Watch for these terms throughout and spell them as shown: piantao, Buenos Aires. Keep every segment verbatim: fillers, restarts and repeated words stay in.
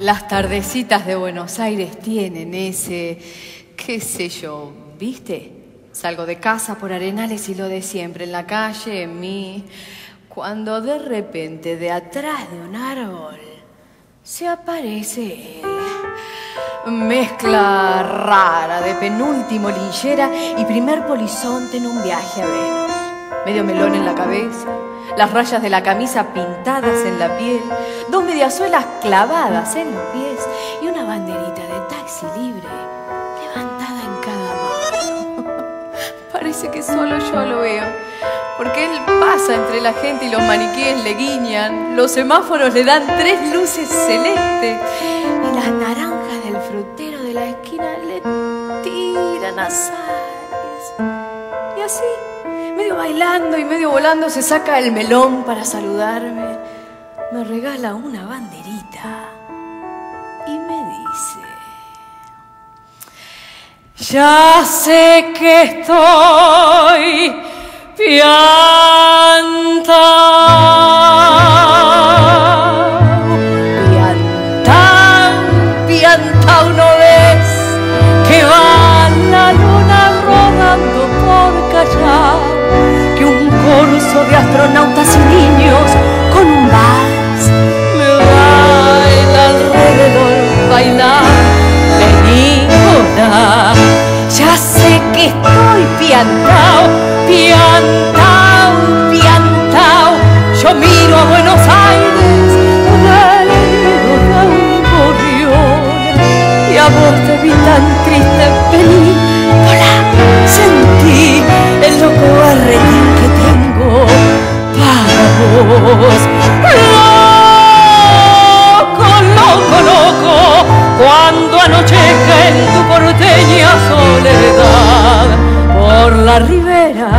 Las tardecitas de Buenos Aires tienen ese, qué sé yo, ¿viste? Salgo de casa por Arenales y lo de siempre, en la calle, en mí, cuando de repente de atrás de un árbol se aparece él. Mezcla rara de penúltimo linchera y primer polizonte en un viaje a Venus. Medio melón en la cabeza, las rayas de la camisa pintadas en la piel, dos mediasuelas clavadas en los pies y una banderita de taxi libre levantada en cada mano. Parece que solo yo lo veo, porque él pasa entre la gente y los maniquíes le guiñan, los semáforos le dan tres luces celestes y las naranjas del frutero de la esquina le tiran a Sales. Y así, medio bailando y medio volando, se saca el melón para saludarme. Me regala una banderita y me dice: Ya sé que estoy piantao, piantao, piantao, ¿no ves que va la luna rodando por Callao? Que un corso de astronautas y niños con un vals me baila alrededor, bailar de Nicolás. Ya sé que estoy piantao, piantao, piantao. Yo miro a Buenos Aires del hilo de un gorrión y a vos te vi tan triste, vení, hola, sentí el loco arretín que tengo para vos. Loco, loco, loco, cuando anochezca en tu porteña soledad, por la ribera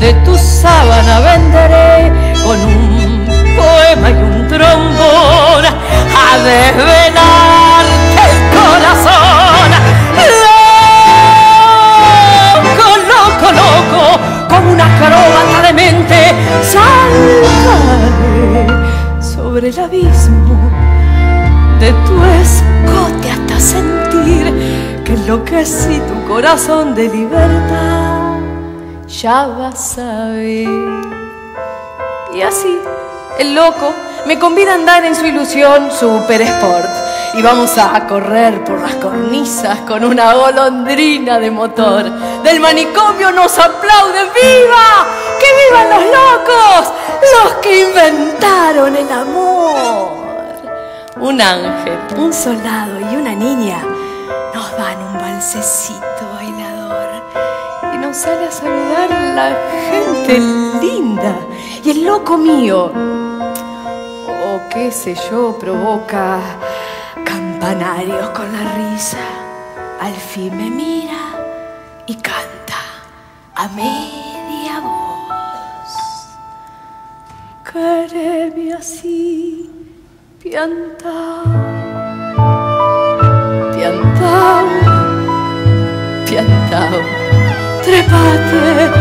de tu sábana venderé con un poema y un trombón a desvelarte el corazón. Loco, loco, loco, como una acróbata de mente saltaré sobre el abismo de tu escote hasta sentir que enloquecí tu corazón de libertad. Ya vas a ver. Y así, el loco me convida a andar en su ilusión super sport y vamos a correr por las cornisas con una golondrina de motor. Del manicomio nos aplauden, ¡viva! ¡Que vivan los locos! ¡Los que inventaron el amor! Un ángel, un soldado y una niña nos dan un balsecito bailador y nos sale a saludar la gente linda. Y el loco mío, o qué sé yo, provoca campanarios con la risa. Al fin me mira y canta a media voz. Quereme así, piantao, piantao, piantao, trepate